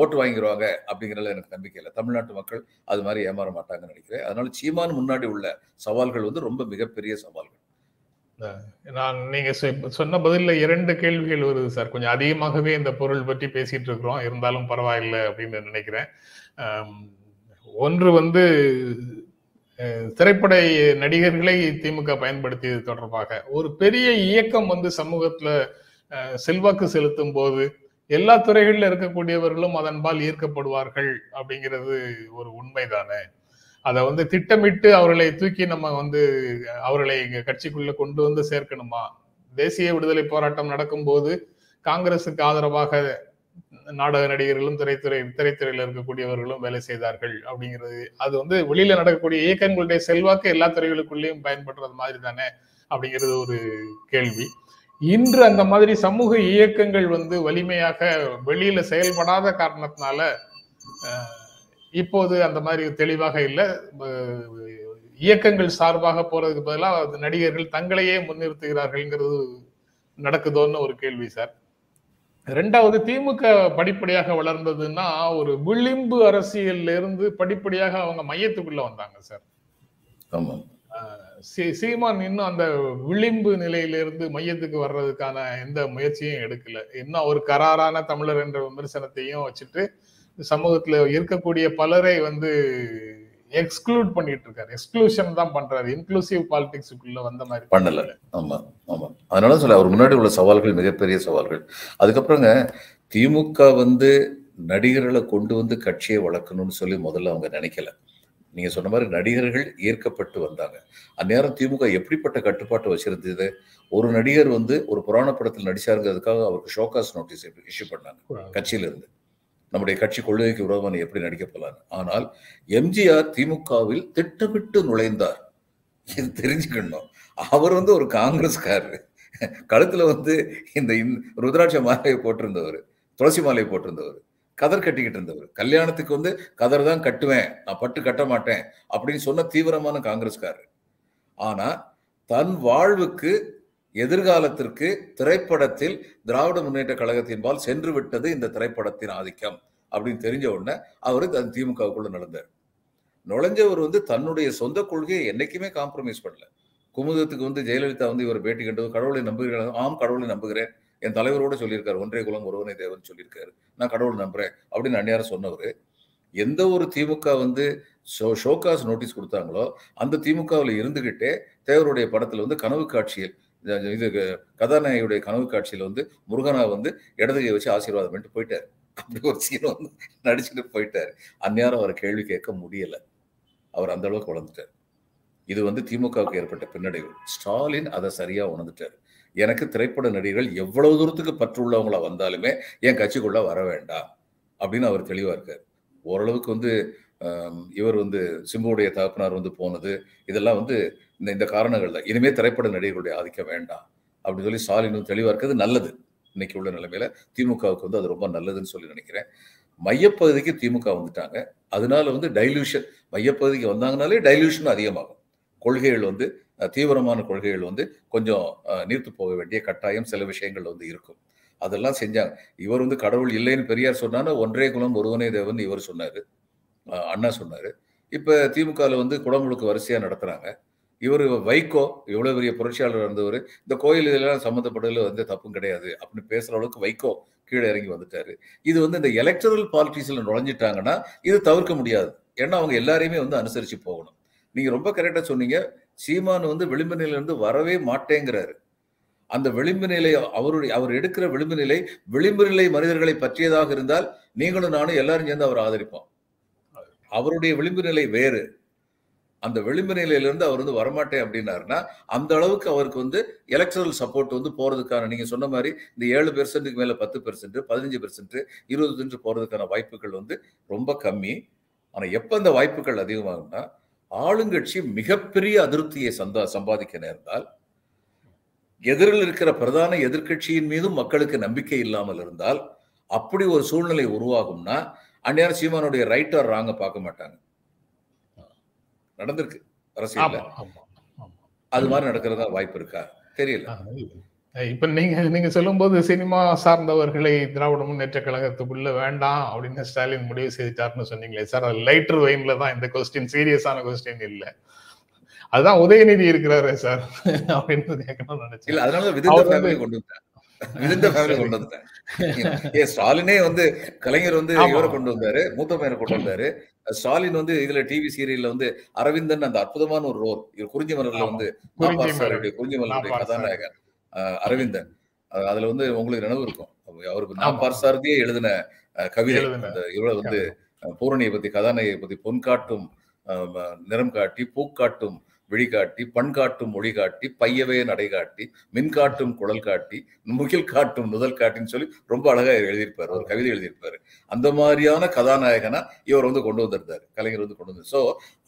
ஓட்டு வாங்கிடுவாங்க அப்படிங்கிறதுல எனக்கு நம்பிக்கை இல்லை. தமிழ்நாட்டு மக்கள் அது மாதிரி ஏமாற மாட்டாங்கன்னு நினைக்கிறேன். அதனால சீமான் முன்னாடி உள்ள சவால்கள் வந்து ரொம்ப மிகப்பெரிய சவால்கள். நான் நீங்க சொன்ன பதில இரண்டு கேள்விகள் வருது சார். கொஞ்சம் அதிகமாகவே இந்த பொருள் பற்றி பேசிட்டு இருக்கிறோம், இருந்தாலும் பரவாயில்லை அப்படின்னு நினைக்கிறேன். ஒன்று வந்து திரைப்பட நடிகர்களை திமுக பயன்படுத்தியது தொடர்பாக ஒரு பெரிய இயக்கம் வந்து சமூகத்துல செல்வாக்கு செலுத்தும் போது எல்லா துறைகளில் இருக்கக்கூடியவர்களும் அதன்பால் ஈர்க்கப்படுவார்கள் அப்படிங்கிறது ஒரு உண்மைதானே. அதை வந்து திட்டமிட்டு அவர்களை தூக்கி நம்ம வந்து அவர்களை கட்சிக்குள்ள கொண்டு வந்து சேர்க்கணுமா? தேசிய விடுதலை போராட்டம் நடக்கும்போது காங்கிரசுக்கு ஆதரவாக நாடக நடிகர்களும் திரைத்துறை திரைத்துறையில இருக்கக்கூடியவர்களும் வேலை செய்தார்கள் அப்படிங்கிறது அது வந்து வெளியில நடக்கக்கூடிய இயக்கங்களுடைய செல்வாக்கு எல்லா துறைகளுக்குள்ளேயும் பயன்படுறது மாதிரி தானே அப்படிங்கிறது ஒரு கேள்வி. இன்று அந்த மாதிரி சமூக இயக்கங்கள் வந்து வலிமையாக வெளியில செயல்படாத காரணத்தினால இப்போது அந்த மாதிரி தெளிவாக இல்லை. இயக்கங்கள் சார்பாக போறதுக்கு பதிலாக நடிகர்கள் தங்களையே முன்னிறுத்துகிறார்கள்ங்கிறது நடக்குதோன்னு ஒரு கேள்வி சார். ரெண்டாவது, திமுக படிப்படியாக வளர்ந்ததுன்னா ஒரு விளிம்பு அரசியல்ல இருந்து படிப்படியாக அவங்க மையத்துக்குள்ள வந்தாங்க சார். சீமான் இன்னும் அந்த விளிம்பு நிலையிலிருந்து மையத்துக்கு வர்றதுக்கான எந்த முயற்சியும் எடுக்கல. இன்னும் ஒரு கராரான தமிழர் என்ற விமர்சனத்தையும் வச்சுட்டு சமூகத்துல இருக்கக்கூடிய பலரை வந்து எக்ஸ்க்ளூட் பண்ணிட்டு இருக்காரு. எக்ஸ்க்ளூஷன் தான் பண்றாரு, இன்க்ளூசிவ் பாலிடிக்ஸுக்குள்ள வந்த மாதிரி பண்ணல. ஆமா ஆமா அதனால சொல்ல அவர் முன்னாடி உள்ள சவால்கள் மிகப்பெரிய சவால்கள். அதுக்கப்புறங்க திமுக வந்து நடிகர்களை கொண்டு வந்து கட்சியை வளர்க்கணும்னு சொல்லி முதல்ல அவங்க நினைக்கல. நீங்க சொன்ன மாதிரி நடிகர்கள் ஈர்க்கப்பட்டு வந்தாங்க. அந்நேரம் திமுக எப்படிப்பட்ட கட்டுப்பாட்டை வச்சிருந்தது? ஒரு நடிகர் வந்து ஒரு புராண படத்தில் நடிச்சாருங்கிறதுக்காக அவருக்கு ஷோகாஸ் நோட்டீஸ் இஷ்யூ பண்ணாங்க கட்சியிலிருந்து. நம்முடைய கட்சி கொள்கைக்கு விரோதமான எப்படி நடிக்க போகலாம். ஆனால் எம்ஜிஆர் திமுகவில் திட்டமிட்டு நுழைந்தார், இது தெரிஞ்சுக்கணும். அவர் வந்து ஒரு காங்கிரஸ்காரரு, கழுத்துல வந்து இந்த ருத்ராட்ச மாலையை போட்டிருந்தவர், துளசி மாலையை போட்டிருந்தவர், கதர் கட்டிக்கிட்டு இருந்தவர். கல்யாணத்துக்கு வந்து கதர் தான் கட்டுவேன், நான் பட்டு கட்ட மாட்டேன் அப்படின்னு சொன்ன தீவிரமான காங்கிரஸ்காரர். ஆனா தன் வாழ்வுக்கு எதிர்காலத்திற்கு திரைப்படத்தில் திராவிட முன்னேற்ற கழகத்தின்பால் சென்று விட்டது இந்த திரைப்படத்தின் ஆதிக்கம் அப்படின்னு தெரிஞ்ச உடனே அவரு தன் திமுகவுக்குள்ள நடந்தார். நுழைஞ்சவர் வந்து தன்னுடைய சொந்த கொள்கையை என்னைக்குமே காம்ப்ரமைஸ் பண்ணல. குமுதத்துக்கு வந்து ஜெயலலிதா வந்து இவர் பேட்டி கண்டது, கடவுளை நம்புகிறேன், ஆம் கடவுளை நம்புகிறேன், என் தலைவரோட சொல்லியிருக்காரு, ஒன்றே குலம் ஒருவனை தேவன் சொல்லியிருக்காரு, நான் கடவுள் நம்புறேன் அப்படின்னு அன்னியார் சொன்னவர். எந்த ஒரு திமுக வந்து ஷோ ஷோகாஸ் நோட்டீஸ் கொடுத்தாங்களோ அந்த திமுகவில் இருந்துகிட்டே தேவருடைய படத்தில் வந்து கனவு காட்சியில், இது கதாநாயகியுடைய கனவு காட்சியில் வந்து முருகனா வந்து இடதுகையை வச்சு ஆசீர்வாதம் பண்ணிட்டு போயிட்டார். அப்படி ஒரு சீனை வந்து நடிச்சுட்டு போயிட்டார். அந்நேரம் அவரை கேள்வி கேட்க முடியலை, அவர் அந்த அளவுக்கு வளர்ந்துட்டார். இது வந்து திமுகவுக்கு ஏற்பட்ட பின்னடைவு. ஸ்டாலின் அதை சரியா உணர்ந்துட்டார். எனக்கு திரைப்பட நடிகர்கள் எவ்வளவு தூரத்துக்கு பற்றுள்ளவங்களா வந்தாலுமே என் கட்சிக்குள்ள வர வேண்டாம் அப்படின்னு அவர் தெளிவா இருக்கார். ஓரளவுக்கு வந்து இவர் வந்து சிம்புடைய தகப்பனார் வந்து போனது இதெல்லாம் வந்து இந்த இந்த காரணங்கள் தான். இனிமேல் திரைப்பட நடிகர்களுடைய ஆதிக்க வேண்டாம் அப்படின்னு சொல்லி ஸ்டாலின் வந்து தெளிவாக இருக்கிறது நல்லது. இன்னைக்கு உள்ள நிலைமையில திமுகவுக்கு வந்து அது ரொம்ப நல்லதுன்னு சொல்லி நினைக்கிறேன். மையப்பகுதிக்கு திமுக வந்துட்டாங்க, அதனால வந்து டைல்யூஷன், மையப்பகுதிக்கு வந்தாங்கனாலே டைல்யூஷன் அதிகமாகும். கொள்கைகள் வந்து தீவிரமான கொள்கைகள் வந்து கொஞ்சம் நீர்த்து போக வேண்டிய கட்டாயம் சில விஷயங்கள் வந்து இருக்கும். அதெல்லாம் செஞ்சாங்க. இவர் வந்து கடவுள் இல்லைன்னு பெரியார் சொன்னாலும் ஒன்றே குலம் ஒருவனே தேவன் இவர் சொன்னார், அண்ணா சொன்னார். இப்போ திமுகவில் வந்து குடமுழுக்கு வரிசையாக நடத்துகிறாங்க. இவர் வைகோ இவ்வளோ பெரிய புரட்சியாளர் இருந்தவர், இந்த கோயில் இதெல்லாம் சம்மந்தப்பட்டதில் வந்து தப்பும் கிடையாது அப்படின்னு பேசுகிற அளவுக்கு வைகோ கீழே இறங்கி வந்துட்டார். இது வந்து இந்த எலக்ட்ரல் பாலிட்டிக்ஸில் நுழைஞ்சிட்டாங்கன்னா இது தவிர்க்க முடியாது. ஏன்னா அவங்க எல்லாரையுமே வந்து அனுசரித்து போகணும். நீங்கள் ரொம்ப கரெக்டாக சொன்னீங்க. சீமான் வந்து விளிம்பு நிலையிலேருந்து வரவே மாட்டேங்கிறாரு. அந்த விளிம்பு நிலை, அவருடைய அவர் எடுக்கிற விளிம்பு நிலை விளிம்பு நிலை மனிதர்களை பற்றியதாக இருந்தால் நீங்களும் நானும் எல்லாரும் சேர்ந்து அவர் ஆதரிப்போம். அவருடைய விளிம்பு நிலை வேறு. அந்த விளிம்பு நிலையிலிருந்து அவர் வந்து வரமாட்டேன் அப்படின்னாருன்னா அந்த அளவுக்கு அவருக்கு வந்து எலக்ட்ரல் சப்போர்ட் வந்து போகிறதுக்கான, நீங்கள் சொன்ன மாதிரி இந்த ஏழு பெர்சென்ட்டுக்கு மேலே பத்து பெர்சென்ட் பதினஞ்சு பெர்சென்ட் இருபது பெர்சென்ட் போகிறதுக்கான வாய்ப்புகள் வந்து ரொம்ப கம்மி. ஆனால் எப்போ இந்த வாய்ப்புகள் அதிகமாகும்னா ஆளுங்கட்சி மிகப்பெரிய அதிருப்தியை சந்தா சம்பாதிக்க நேர்ந்தால், எதிரில் இருக்கிற பிரதான எதிர்க்கட்சியின் மீதும் மக்களுக்கு நம்பிக்கை இல்லாமல் இருந்தால், அப்படி ஒரு சூழ்நிலை உருவாகும்னா அந்நேரம் சீமானுடைய ரைட் ஆர் ராங்க பார்க்க மாட்டாங்க. நடந்திருக்கு அரசியல். அது மாதிரி நடக்கிறதா வாய்ப்பு இருக்கா தெரியல. இப்ப நீங்க நீங்க சொல்லும் போது சினிமா சார்ந்தவர்களை திராவிட முன்னேற்ற கழகத்துக்குள்ள வேண்டாம் அப்படின்னு ஸ்டாலின் முடிவு செய்துட்டாருன்னு சொன்னீங்களே சார், அது லைட்டர் வெயின்ல தான் இந்த கொஸ்டின், சீரியஸான கொஸ்டின் இல்லை. அதுதான் உதயநிதி இருக்கிறாரு சார் அப்படின்னு கேட்கணும்னு நினைச்சேன். அதனால விதித்த ஃபேமிலி கொண்டு வந்தேன், விதித்த ஃபேமிலி கொண்டு வந்தேன். ஏ ஸ்டாலினே வந்து கலைஞர் வந்து இவரை கொண்டு வந்தாரு, மூத்த பையனை கொண்டு வந்தாரு. ஸ்டாலின் வந்து இதுல டிவி சீரியல்ல வந்து அரவிந்தன் அந்த அற்புதமான ஒரு ரோல், இவர் குறிஞ்சி மலர்ல வந்து குறிஞ்சி மலருடைய கதாநாயகன் அரவிந்தன். அதுல வந்து உங்களுக்கு நினைவு இருக்கும், அவருக்கு நான் பார்சாரதியே எழுதின கவிதை, இவரை வந்து பூரணியை பத்தி கதாநாயகியை பத்தி பொன் காட்டும் நிறம் காட்டி பூக்காட்டும் விழிகாட்டி பண் காட்டும் மொழி காட்டி பையவே நடை காட்டி மின் காட்டும் குழல் காட்டி முகில் காட்டும் நுதல் காட்டின்னு சொல்லி ரொம்ப அழகா எழுதியிருப்பாரு, ஒரு கவிதை எழுதியிருப்பாரு. அந்த மாதிரியான கதாநாயகனா இவர் வந்து கொண்டு வந்திருந்தாரு, கலைஞர் வந்து கொண்டு வந்தார். ஸோ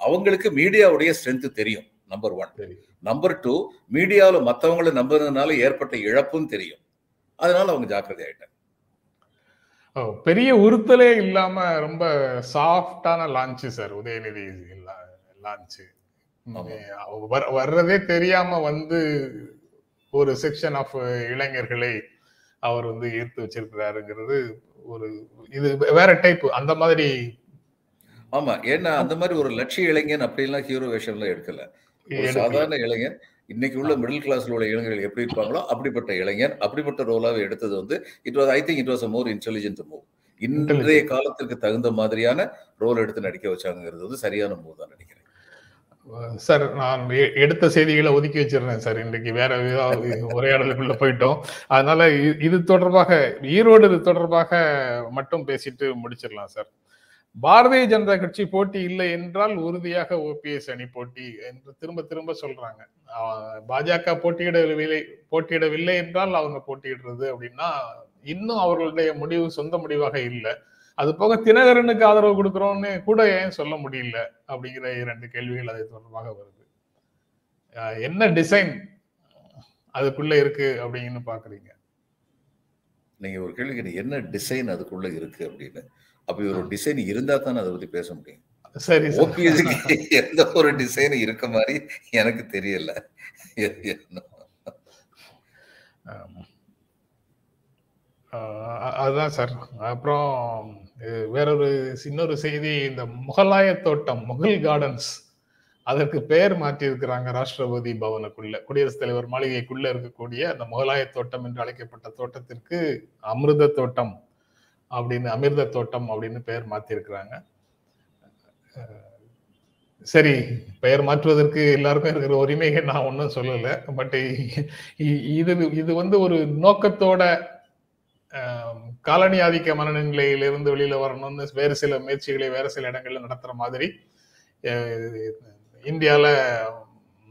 அவங்களுக்கு மீடியாவுடைய ஸ்ட்ரென்த் தெரியும், நம்பர் ஒன். நம்பர் டூ, மீடியாவில் மற்றவங்களை நம்புறதுனால ஏற்பட்ட இழப்பும் தெரியும். அதனால அவங்க ஜாக்கிரதை ஆயிட்டாங்க. பெரிய உறுத்தலே இல்லாம ரொம்ப சாஃப்டான லான்ச்சு சார் உதயநிதி லான்ச்சு. வர்றதே தெரியாம வந்து ஒரு செக்ஷன் ஆஃப் இளைஞர்களை அவர் வந்து ஈர்த்து வச்சிருக்கிறாருங்கிறது ஒரு இது வேற டைப் அந்த மாதிரி. ஆமா, ஏன்னா அந்த மாதிரி ஒரு லட்சிய இளைஞன் அப்படின்லாம் ஹீரோ வேஷம்லாம் எடுக்கல. சாதாரண இளைஞன், இன்னைக்கு உள்ள மிடில் கிளாஸ்ல உள்ள இளைஞர்கள் எப்படி இருப்பாங்களோ அப்படிப்பட்ட இளைஞன், அப்படிப்பட்ட ரோலாவே எடுத்தது வந்து it was, I think it was a more intelligent move. இன்றைய காலத்திற்கு தகுந்த மாதிரியான ரோல் எடுத்து நடிக்க வச்சாங்கிறது வந்து சரியான மூவ் தான் நினைக்கிறேன் சார். நான் எடுத்த செய்திகளை ஒதுக்கி வச்சிருந்தேன் சார், இன்றைக்கு வேற உரையாடலுக்குள்ள போயிட்டோம். அதனால இது தொடர்பாக ஈரோடு இது தொடர்பாக மட்டும் பேசிட்டு முடிச்சிடலாம் சார். பாரதிய ஜனதா கட்சி போட்டி இல்லை என்றால் உறுதியாக ஓபிஎஸ் அணி போட்டி என்று திரும்ப திரும்ப சொல்றாங்க. பாஜக போட்டியிடவில்லை போட்டியிடவில்லை என்றால் அவங்க போட்டியிடுறது அப்படின்னா இன்னும் அவர்களுடைய முடிவு சொந்த முடிவாக இல்லை. அது போக தினகரனுக்கு ஆதரவு கொடுக்குறோம்னு கூட ஏன் சொல்ல முடியல அப்படிங்கிற இரண்டு கேள்விகள் அதை தொடர்பாக வருது. என்ன டிசைன் அதுக்குள்ள இருக்கு அப்படின்னு பாக்குறீங்க நீங்க? ஒரு கேள்வி, என்ன டிசைன் அதுக்குள்ள இருக்கு அப்படின்னு. அப்படி ஒரு டிசைன் இருந்தா தானே அதை பத்தி பேச முடியும். சரி, ஓபிஎஸ்க்கு எந்த ஒரு டிசைன் இருக்க மாதிரி எனக்கு தெரியல. அதுதான் சார். அப்புறம் வேறொரு இன்னொரு செய்தி, இந்த முகலாய தோட்டம் முகல் கார்டன்ஸ் அதற்கு பெயர் மாற்றியிருக்கிறாங்க. ராஷ்டிரபதி பவனுக்குள்ள, குடியரசுத் தலைவர் மாளிகைக்குள்ள இருக்கக்கூடிய அந்த முகலாய தோட்டம் என்று அழைக்கப்பட்ட தோட்டத்திற்கு அமிர்த தோட்டம் அப்படின்னு அமிர்த தோட்டம் அப்படின்னு பெயர் மாற்றியிருக்கிறாங்க. சரி, பெயர் மாற்றுவதற்கு எல்லாருக்கும் இருக்கிற உரிமையை நான் ஒன்றும் சொல்லலை. பட் இது இது வந்து ஒரு நோக்கத்தோட காலனி ஆதிக்க மனநிலையிலிருந்து வெளியில வரணும்னு வேறு சில முயற்சிகளை வேறு சில இடங்கள்ல நடத்துற மாதிரி, இந்தியால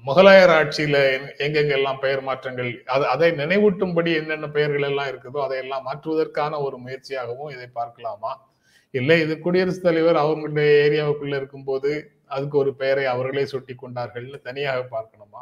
முகலாயர் ஆட்சியில எங்கெங்கெல்லாம் பெயர் மாற்றங்கள் அது அதை நினைவூட்டும்படி என்னென்ன பெயர்கள் எல்லாம் இருக்குதோ அதையெல்லாம் மாற்றுவதற்கான ஒரு முயற்சியாகவும் இதை பார்க்கலாமா? இல்லை இது குடியரசுத் தலைவர் அவங்களுடைய ஏரியாவுக்குள்ள இருக்கும்போது அதுக்கு ஒரு பெயரை அவர்களே சுட்டி கொண்டார்கள்னு தனியாக பார்க்கணுமா?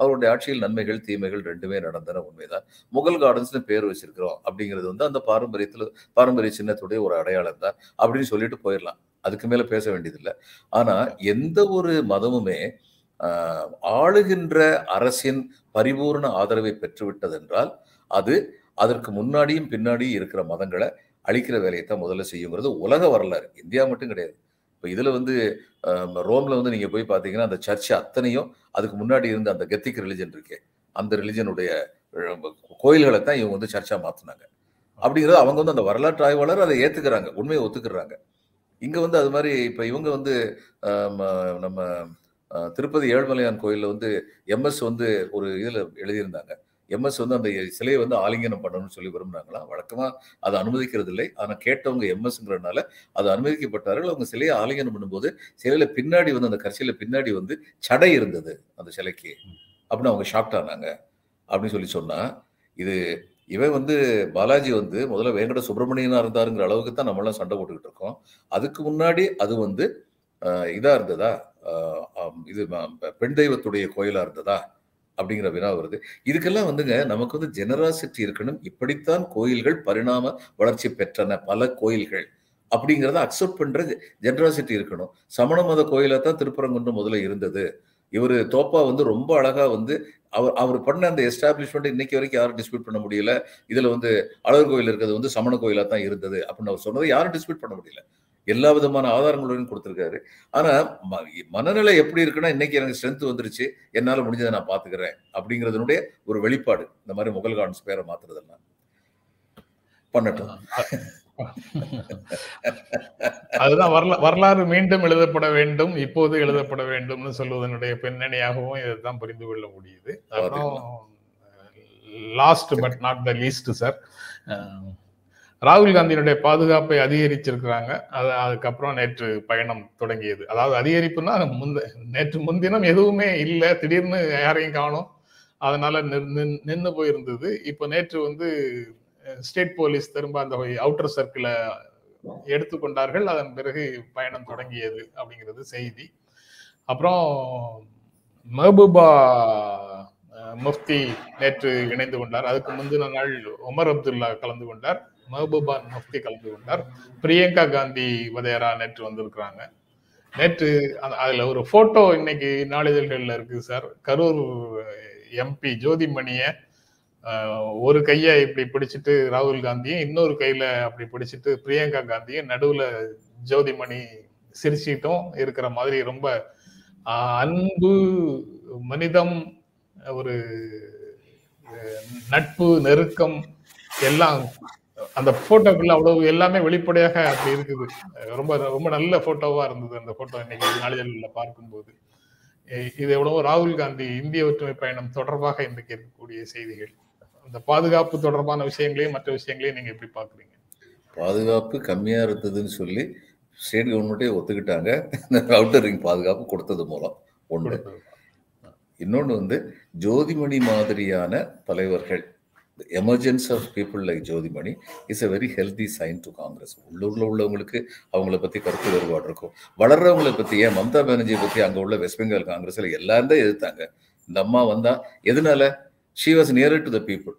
அவருடைய ஆட்சியில் நன்மைகள் தீமைகள் ரெண்டுமே நடந்தன, உண்மைதான். முகல் கார்டன்ஸ்னு பேர் வச்சிருக்கிறோம் அப்படிங்கிறது வந்து அந்த பாரம்பரியத்தில் பாரம்பரிய சின்னத்துடைய ஒரு அடையாளம் தான் அப்படின்னு சொல்லிட்டு போயிடலாம். அதுக்கு மேல பேச வேண்டியதில்லை. ஆனா எந்த ஒரு மதமுமே ஆளுகின்ற அரசின் பரிபூர்ண ஆதரவை பெற்றுவிட்டது என்றால் அது அதற்கு முன்னாடியும் பின்னாடியும் இருக்கிற மதங்களை அழிக்கிற வேலையைத்தான் முதல்ல செய்யுங்கிறது உலக வரலாறு, இந்தியா மட்டும் கிடையாது. இப்போ இதில் வந்து ரோமில் வந்து நீங்கள் போய் பார்த்தீங்கன்னா அந்த சர்ச்சை அத்தனையும் அதுக்கு முன்னாடி இருந்த அந்த கெத்திக் ரிலிஜன் இருக்கே, அந்த ரிலிஜனுடைய கோயில்களை தான் இவங்க வந்து சர்ச்சா மாற்றினாங்க அப்படிங்கிறது அவங்க வந்து அந்த வரலாற்று ஆய்வாளர் அதை ஏற்றுக்கிறாங்க, உண்மையை ஒத்துக்கிறாங்க. இங்கே வந்து அது மாதிரி இப்போ இவங்க வந்து நம்ம திருப்பதி ஏழுமலையான் கோயிலில் வந்து எம்எஸ் வந்து ஒரு இதில் எழுதியிருந்தாங்க, எம்எஸ் வந்து அந்த சிலையை வந்து ஆலிங்கனம் பண்ணணும்னு சொல்லி விரும்புனாங்களாம். வழக்கமாக அதை அனுமதிக்கிறது இல்லை, ஆனால் கேட்டவங்க எம்எஸ்ங்கிறதுனால அது அனுமதிக்கப்பட்டார்கள். அவங்க சிலையை ஆலிங்கனம் பண்ணும்போது சிலையில பின்னாடி வந்து அந்த கடைசியில் பின்னாடி வந்து சடை இருந்தது அந்த சிலைக்கு அப்படின்னு அவங்க ஷாக்ட் ஆனாங்க அப்படின்னு சொல்லி சொன்னால், இது இவன் வந்து பாலாஜி வந்து முதல்ல வெங்கட சுப்பிரமணியனாக இருந்தாருங்கிற அளவுக்கு தான் நம்மளாம் சண்டை போட்டுக்கிட்டு இருக்கோம். அதுக்கு முன்னாடி அது வந்து இதாக இருந்ததா, இது பெண் தெய்வத்துடைய கோயிலாக இருந்ததா அப்படிங்கிற வினா வருது. இதுக்கெல்லாம் வந்துங்க நமக்கு வந்து ஜெனராசிட்டி இருக்கணும். இப்படித்தான் கோயில்கள் பரிணாம வளர்ச்சி பெற்றன, பல கோயில்கள் அப்படிங்கிறத அக்செப்ட் பண்ற ஜெனராசிட்டி இருக்கணும். சமண மத கோயிலா தான் திருப்பரங்குன்றம் முதல்ல இருந்தது. இவர் தோப்பா வந்து ரொம்ப அழகா வந்து அவர் அவர் பண்ண அந்த எஸ்டாப்ளிஷ்மெண்ட் இன்னைக்கு வரைக்கும் யாரும் டிஸ்பியூட் பண்ண முடியல. இதுல வந்து அழகர் கோயில் இருக்கிறது வந்து சமண கோயிலா தான் இருந்தது அப்படின்னு அவர் சொன்னதை யாரும் டிஸ்பியூட் பண்ண முடியல, எல்லா விதமான ஆதாரங்களுடன் கொடுத்துருக்காரு. ஆனால் மனநிலை எப்படி இருக்குன்னா, இன்னைக்கு எனக்கு ஸ்ட்ரென்த் வந்துருச்சு, என்னால் முடிஞ்சதை நான் பார்த்துக்கிறேன் அப்படிங்கிறதுனுடைய ஒரு வெளிப்பாடு இந்த மாதிரி முகல் கார்டன்ஸ் பேரை மாத்துறதெல்லாம் பண்ணட்டும். அதுதான் வரலா வரலாறு மீண்டும் எழுதப்பட வேண்டும், இப்போது எழுதப்பட வேண்டும்னு சொல்வதனுடைய பின்னணியாகவும் இதுதான் புரிந்து கொள்ள முடியுது. Last but not the least sir, ராகுல் காந்தியினுடைய பாதுகாப்பை அதிகரிச்சிருக்கிறாங்க. அது அதுக்கப்புறம் நேற்று பயணம் தொடங்கியது. அதாவது அதிகரிப்புன்னா முந்த நேற்று முன்தினம் எதுவுமே இல்லை, திடீர்னு யாரையும் காணும், அதனால நின்று போயிருந்தது. இப்போ நேற்று வந்து ஸ்டேட் போலீஸ் திரும்ப அந்த அவுட்டர் சர்க்கிளை எடுத்துக்கொண்டார்கள். அதன் பிறகு பயணம் தொடங்கியது அப்படிங்கிறது செய்தி. அப்புறம் மெஹபூபா முஃப்தி நேற்று இணைந்து கொண்டார். அதுக்கு முந்தின நாள் உமர் அப்துல்லா கலந்து கொண்டார், மெஹபூபா முஃப்தி கலந்து கொண்டார், பிரியங்கா காந்தி வதேரா நேற்று வந்திருக்கிறாங்க. நேற்று அதுல ஒரு போட்டோ இன்னைக்கு நாளிதழ்கள்ல இருக்கு சார். கரூர் எம்பி ஜோதிமணிய ஒரு கைய இப்படி பிடிச்சிட்டு ராகுல் காந்தியும், இன்னொரு கையில அப்படி பிடிச்சிட்டு பிரியங்கா காந்தியும், நடுவுல ஜோதிமணி சிரிச்சிட்டும் இருக்கிற மாதிரி ரொம்ப அன்பு, மனிதம், ஒரு நட்பு, நெருக்கம் எல்லாம் அந்த போட்டோக்குள்ள அவ்வளவு எல்லாமே வெளிப்படையாக அப்படி இருக்குது. ரொம்ப ரொம்ப நல்ல போட்டோவா இருந்தது அந்த போட்டோ இன்னைக்கு நாளிதழ்ல பார்க்கும்போது. இது எவ்வளவோ ராகுல் காந்தி இந்திய ஒற்றுமை பயணம் தொடர்பாக இன்றைக்கு இருக்கக்கூடிய செய்திகள். அந்த பாதுகாப்பு தொடர்பான விஷயங்களையும் மற்ற விஷயங்களையும் நீங்க எப்படி பாக்குறீங்க? பாதுகாப்பு கம்மியா இருந்ததுன்னு சொல்லி ஸ்டேட் கவர்மெண்டே ஒத்துக்கிட்டாங்க, அவுட்டர் ரிங் பாதுகாப்பு கொடுத்தது மூலம் ஒன்று. இன்னொன்று வந்து ஜோதிமணி மாதிரியான தலைவர்கள், emergence of people like Jothimani is a very healthy sign to Congress. உள்ளூரில் உள்ளவங்களுக்கு அவங்கள பற்றி கருத்து வேறுபாடு இருக்கும், வளர்றவங்களை பற்றி. ஏன் மம்தா பானர்ஜியை பற்றி அங்கே உள்ள வெஸ்ட் பெங்கால் காங்கிரஸில் எல்லாரும் தான் எதிர்த்தாங்க. இந்த அம்மா வந்தால் எதனால, she was near to the people,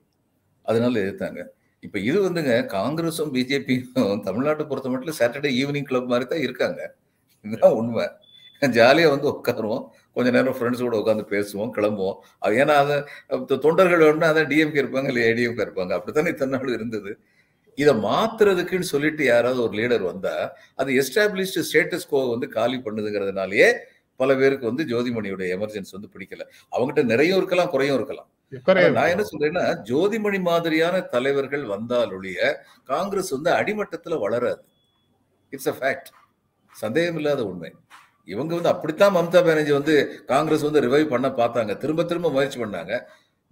அதனால எதிர்த்தாங்க. இப்ப இது வந்துங்க காங்கிரஸும் பிஜேபியும் தமிழ்நாட்டு பொறுத்த மட்டும் சாட்டர்டே ஈவினிங் கிளப் மாதிரி தான் இருக்காங்க. இதுதான் உண்மை. ஜாலியா வந்து உட்காருவோம், கொஞ்ச நேரம் ஃப்ரெண்ட்ஸ் கூட உட்காந்து பேசுவோம், கிளம்புவோம். அது ஏன்னா அதை தொண்டர்கள் வேணும்னா அதான் டிஎம்கே இருப்பாங்க, இல்லை ஏடிஎம்கே இருப்பாங்க. அப்படித்தானே இத்தனை நாள் இருந்தது. இதை மாத்துறதுக்குன்னு சொல்லிட்டு யாராவது ஒரு லீடர் வந்தா அது எஸ்டாப்ளிஷ்டு ஸ்டேட்டஸ் கோ வந்து காலி பண்ணுதுங்கிறதுனாலயே பல பேருக்கு வந்து ஜோதிமணியோட எமர்ஜென்சி வந்து பிடிக்கல. அவங்ககிட்ட நிறையும் இருக்கலாம், குறையும் இருக்கலாம். நான் என்ன சொல்றேன்னா, ஜோதிமணி மாதிரியான தலைவர்கள் வந்தாலொழிய காங்கிரஸ் வந்து அடிமட்டத்துல வளராது. இட்ஸ் அ ஃபேக்ட், சந்தேகம் இல்லாத உண்மை. இவங்க வந்து அப்படித்தான் மம்தா பானர்ஜி வந்து காங்கிரஸ் வந்து ரிவைவ் பண்ண பார்த்தாங்க, திரும்ப திரும்ப முயற்சி பண்ணாங்க.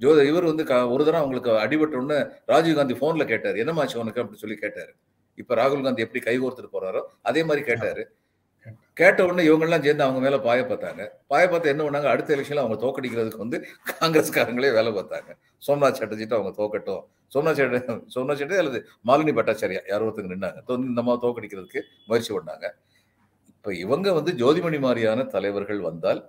ஜோ இவர் வந்து ஒரு தரம் அவங்களுக்கு அடிபட்டோன்னு ராஜீவ்காந்தி போன்ல கேட்டாரு, என்னமாச்சு உனக்கு அப்படின்னு சொல்லி கேட்டாரு. இப்ப ராகுல் காந்தி எப்படி கைகோர்த்துட்டு போறாரோ அதே மாதிரி கேட்டாரு. கேட்ட உடனே இவங்கெல்லாம் சேர்ந்து அவங்க மேல பாய பார்த்தாங்க. பாய பார்த்து என்ன பண்ணாங்க, அடுத்த எலெக்ஷன்ல அவங்க தோக்கடிக்கிறதுக்கு வந்து காங்கிரஸ்காரங்களே வேலை பார்த்தாங்க. சோம்நாத் சாட்டர்ஜிட்டு அவங்க தோக்கட்டும், சோம்நாத் சாட்டர் சோம்நாத் சாட்டர்ஜி அல்லது மாலினி பட்டாச்சாரியா யாரோ ஒருத்தங்க நின்னாங்க, இந்த மாதிரி தோக்கடிக்கிறதுக்கு முயற்சி பண்ணாங்க. இப்ப இவங்க வந்து ஜோதிமணி மாதிரியான தலைவர்கள் வந்தால்,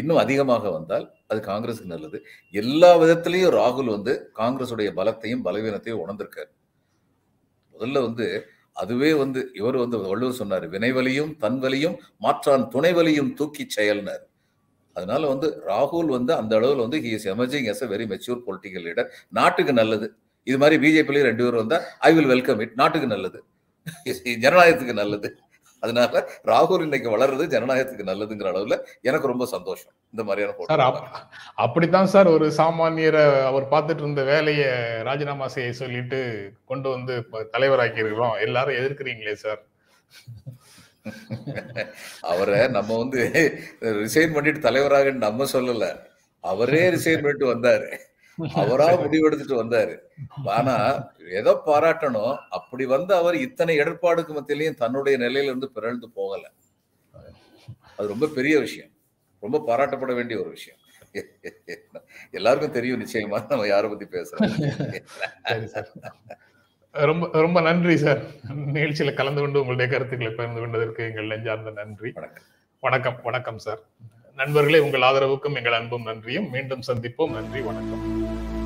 இன்னும் அதிகமாக வந்தால் அது காங்கிரஸுக்கு நல்லது. எல்லா விதத்திலையும் ராகுல் வந்து காங்கிரஸுடைய பலத்தையும் பலவீனத்தையும் உணர்ந்திருக்காரு. முதல்ல வந்து அதுவே வந்து இவர் வந்து வள்ளுவர் சொன்னார், வினைவலியும் தன்வலியும் மாற்றான் துணைவலியும் தூக்கி செயல்னார். அதனால வந்து ராகுல் வந்து அந்த அளவில் வந்து he is emerging as a very mature political leader. நாட்டுக்கு நல்லது. இது மாதிரி பிஜேபியிலேயே ரெண்டு பேரும் வந்தால் ஐ வில் வெல்கம் இட். நாட்டுக்கு நல்லது, ஜனநாயகத்துக்கு நல்லது. அதனால ராகுல் இன்னைக்கு வளர்றது ஜனநாயகத்துக்கு நல்லதுங்கிற அளவுல எனக்கு ரொம்ப சந்தோஷம். இந்த மாதிரியான அப்படித்தான் சார் ஒரு சாமானியரை அவர் பார்த்துட்டு இருந்த வேலையை ராஜினாமா செய்ய சொல்லிட்டு கொண்டு வந்து தலைவராக்கி இருக்கிறோம், எல்லாரும் எதிர்க்கிறீங்களே சார். அவரை நம்ம வந்து ரிசைன் பண்ணிட்டு தலைவராக நம்ம சொல்லல, அவரே ரிசைன் பண்ணிட்டு வந்தாரு, அவரா முடிவெடுத்துட்டு வந்தாரு. ஆனா ஏதோ பாராட்டணும், அப்படி வந்து அவர் இத்தனை இடர்பாடுக்கு மத்தியிலையும் தன்னுடைய நிலையில இருந்து பிறழ்ந்து போகல. அது ரொம்ப பெரிய விஷயம், ரொம்ப பாராட்டப்பட வேண்டிய ஒரு விஷயம். எல்லாருக்கும் தெரியும் நிச்சயமா நம்ம யாரை பத்தி பேசுறோம். ரொம்ப ரொம்ப நன்றி சார், நிகழ்ச்சியில கலந்து கொண்டு உங்களுடைய கருத்துக்களை பகிர்ந்து கொண்டதற்கு எங்கள் நெஞ்சார்ந்த நன்றி. வணக்கம். வணக்கம் சார். நண்பர்களே, உங்கள் ஆதரவுக்கும் எங்கள் அன்பும் நன்றியும். மீண்டும் சந்திப்போம். நன்றி, வணக்கம்.